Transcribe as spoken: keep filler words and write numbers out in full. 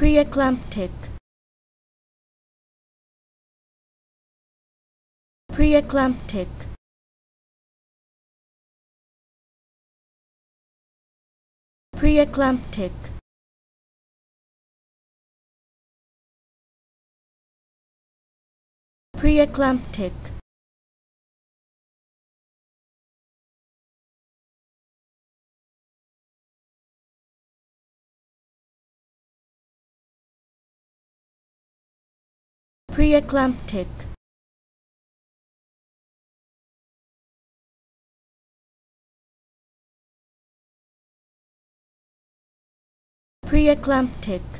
Preeclamptic. Preeclamptic. Preeclamptic. Preeclamptic. Preeclamptic. Preeclamptic.